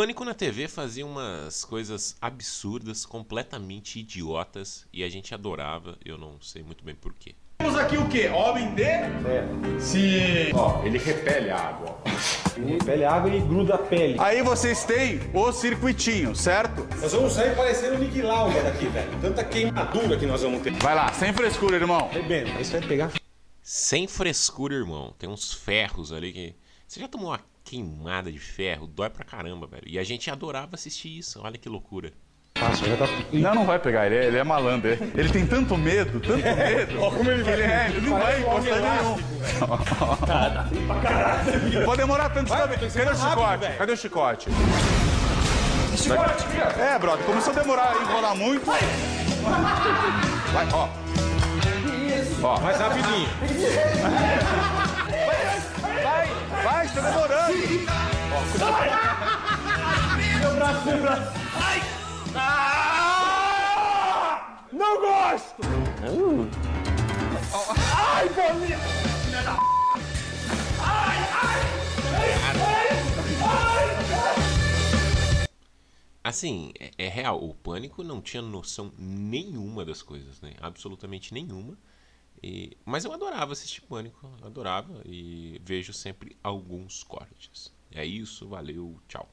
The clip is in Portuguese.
Pânico na TV fazia umas coisas absurdas, completamente idiotas, e a gente adorava, eu não sei muito bem porquê. Temos aqui o quê? Homem de... É. Sim. Ó, ele repele a água. Ele repele a água e gruda a pele. Aí vocês têm o circuitinho, certo? Nós vamos sair parecendo o Niquiláuger aqui, velho. Tanta queimadura que nós vamos ter. Vai lá, sem frescura, irmão. Bebendo. Isso vai pegar... Sem frescura, irmão. Tem uns ferros ali que... Você já tomou uma queimada de ferro? Dói pra caramba, velho. E a gente adorava assistir isso. Olha que loucura. Não, não vai pegar, ele é malandro. Ele tem tanto medo, Olha como ele vai. Ele não vai encostar nenhum. Cara, pra caralho. Pode demorar tanto, sabe? Cadê o chicote? Cadê o chicote? Chicote, cara. É, brother, começou a demorar e enrolar muito. Vai, ó. Ó, mais rapidinho. Vai, tá demorando. Meu braço, Ai! Ah! Não gosto! Ai, bolinha! Filha da... Ai! Assim, é real, o Pânico não tinha noção nenhuma das coisas, né? Absolutamente nenhuma. Mas eu adorava assistir Pânico, adorava, e vejo sempre alguns cortes. É isso, valeu, tchau.